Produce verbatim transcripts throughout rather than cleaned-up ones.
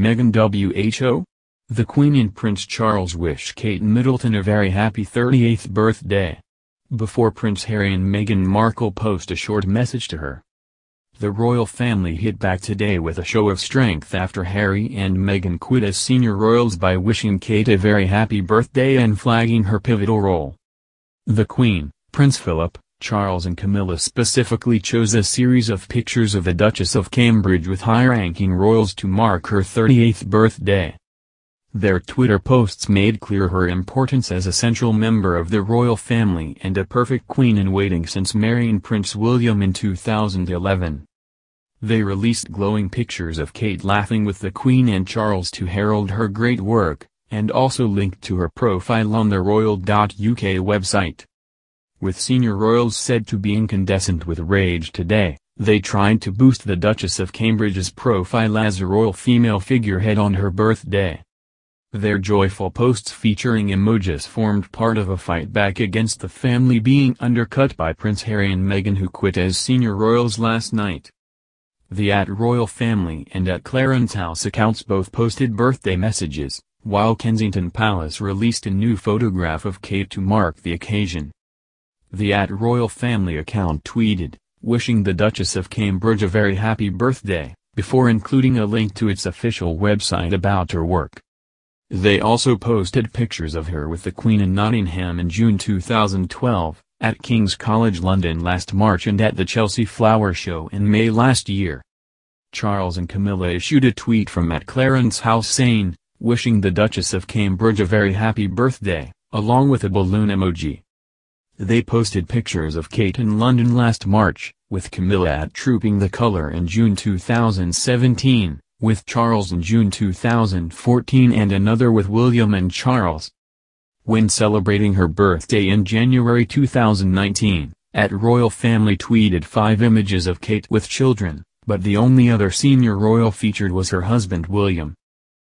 Meghan W H O? The Queen and Prince Charles wish Kate Middleton a very happy thirty-eighth birthday. Before Prince Harry and Meghan Markle post a short message to her. The royal family hit back today with a show of strength after Harry and Meghan quit as senior royals by wishing Kate a very happy birthday and flagging her pivotal role. The Queen, Prince Philip, Charles and Camilla specifically chose a series of pictures of the Duchess of Cambridge with high-ranking royals to mark her thirty-eighth birthday. Their Twitter posts made clear her importance as a central member of the royal family and a perfect queen-in-waiting since marrying Prince William in two thousand eleven. They released glowing pictures of Kate laughing with the Queen and Charles to herald her great work, and also linked to her profile on the royal dot U K website. With senior royals said to be incandescent with rage today, they tried to boost the Duchess of Cambridge's profile as a royal female figurehead on her birthday. Their joyful posts featuring emojis formed part of a fight back against the family being undercut by Prince Harry and Meghan, who quit as senior royals last night. The at Royal Family and at Clarence House accounts both posted birthday messages, while Kensington Palace released a new photograph of Kate to mark the occasion. The at Royal Family account tweeted, wishing the Duchess of Cambridge a very happy birthday, before including a link to its official website about her work. They also posted pictures of her with the Queen in Nottingham in June two thousand twelve, at King's College London last March and at the Chelsea Flower Show in May last year. Charles and Camilla issued a tweet from at Clarence House saying, wishing the Duchess of Cambridge a very happy birthday, along with a balloon emoji. They posted pictures of Kate in London last March, with Camilla at Trooping the Colour in June two thousand seventeen, with Charles in June two thousand fourteen and another with William and Charles. When celebrating her birthday in January two thousand nineteen, at Royal Family tweeted five images of Kate with children, but the only other senior royal featured was her husband William.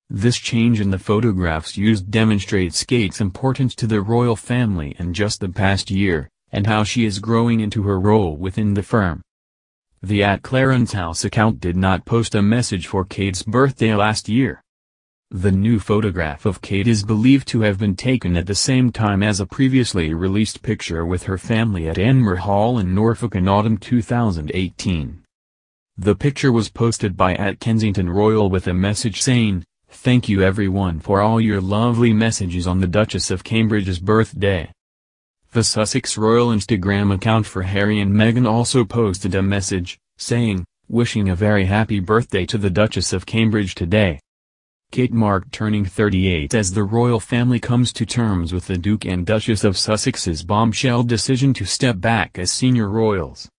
This change in the photographs used demonstrates Kate's importance to the royal family in just the past year, and how she is growing into her role within the firm. The at Clarence House account did not post a message for Kate's birthday last year. The new photograph of Kate is believed to have been taken at the same time as a previously released picture with her family at Enmore Hall in Norfolk in autumn two thousand eighteen. The picture was posted by at Kensington Royal with a message saying, "Thank you everyone for all your lovely messages on the Duchess of Cambridge's birthday." The Sussex Royal Instagram account for Harry and Meghan also posted a message, saying, "Wishing a very happy birthday to the Duchess of Cambridge today." Kate marked turning thirty-eight as the royal family comes to terms with the Duke and Duchess of Sussex's bombshell decision to step back as senior royals.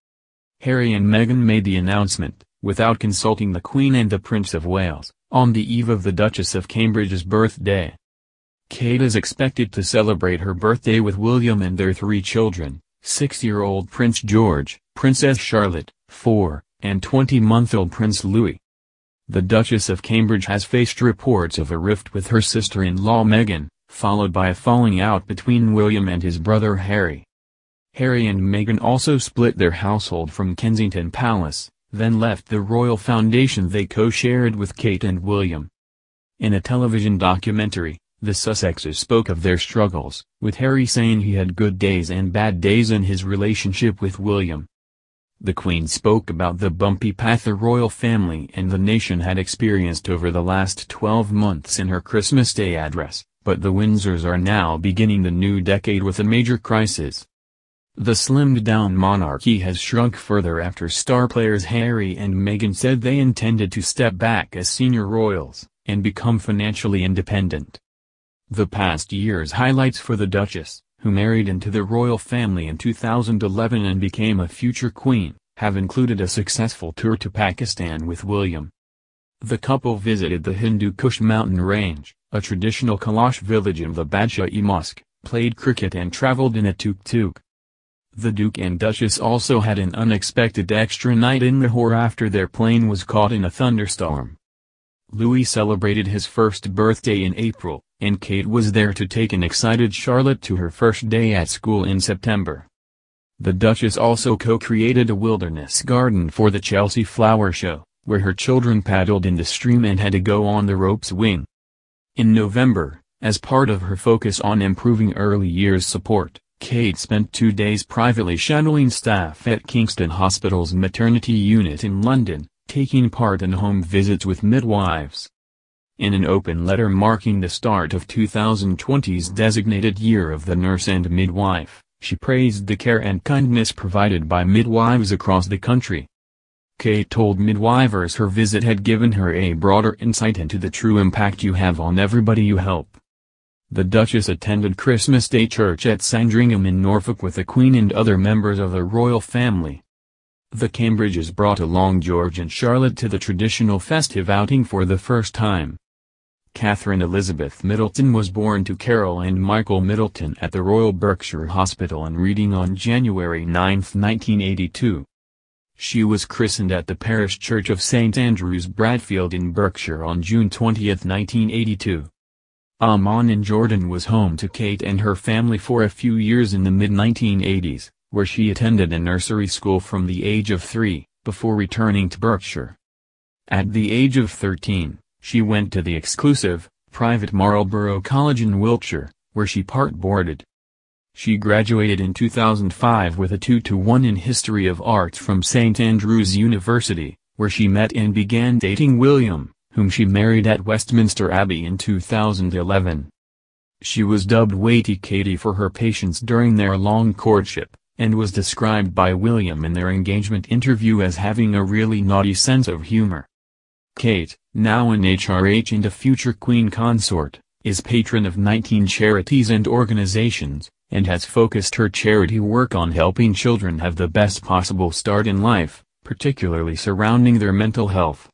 Harry and Meghan made the announcement, without consulting the Queen and the Prince of Wales, on the eve of the Duchess of Cambridge's birthday. Kate is expected to celebrate her birthday with William and their three children, six-year-old Prince George, Princess Charlotte, four, and twenty-month-old Prince Louis. The Duchess of Cambridge has faced reports of a rift with her sister-in-law Meghan, followed by a falling out between William and his brother Harry. Harry and Meghan also split their household from Kensington Palace, then left the royal foundation they co-shared with Kate and William. In a television documentary, the Sussexes spoke of their struggles, with Harry saying he had good days and bad days in his relationship with William. The Queen spoke about the bumpy path the royal family and the nation had experienced over the last twelve months in her Christmas Day address, but the Windsors are now beginning the new decade with a major crisis. The slimmed-down monarchy has shrunk further after star players Harry and Meghan said they intended to step back as senior royals, and become financially independent. The past year's highlights for the Duchess, who married into the royal family in two thousand eleven and became a future queen, have included a successful tour to Pakistan with William. The couple visited the Hindu Kush mountain range, a traditional Kalash village in the Badshahi Mosque, played cricket and traveled in a tuk-tuk. The Duke and Duchess also had an unexpected extra night in Lahore after their plane was caught in a thunderstorm. Louis celebrated his first birthday in April, and Kate was there to take an excited Charlotte to her first day at school in September. The Duchess also co-created a wilderness garden for the Chelsea Flower Show, where her children paddled in the stream and had to go on the rope's wing. In November, as part of her focus on improving early years support, Kate spent two days privately shadowing staff at Kingston Hospital's maternity unit in London, taking part in home visits with midwives. In an open letter marking the start of two thousand twenty's designated year of the nurse and midwife, she praised the care and kindness provided by midwives across the country. Kate told midwives her visit had given her a broader insight into the true impact you have on everybody you help. The Duchess attended Christmas Day church at Sandringham in Norfolk with the Queen and other members of the royal family. The Cambridges brought along George and Charlotte to the traditional festive outing for the first time. Catherine Elizabeth Middleton was born to Carol and Michael Middleton at the Royal Berkshire Hospital in Reading on January ninth nineteen eighty-two. She was christened at the parish church of St Andrews Bradfield in Berkshire on June twentieth nineteen eighty-two. Amman in Jordan was home to Kate and her family for a few years in the mid nineteen eighties, where she attended a nursery school from the age of three, before returning to Berkshire. At the age of thirteen, she went to the exclusive, private Marlborough College in Wiltshire, where she part-boarded. She graduated in two thousand five with a two to one in History of Arts from Saint Andrews University, where she met and began dating William, whom she married at Westminster Abbey in two thousand eleven. She was dubbed Waity Katy for her patience during their long courtship, and was described by William in their engagement interview as having a really naughty sense of humor. Kate, now an H R H and a future Queen consort, is patron of nineteen charities and organizations, and has focused her charity work on helping children have the best possible start in life, particularly surrounding their mental health.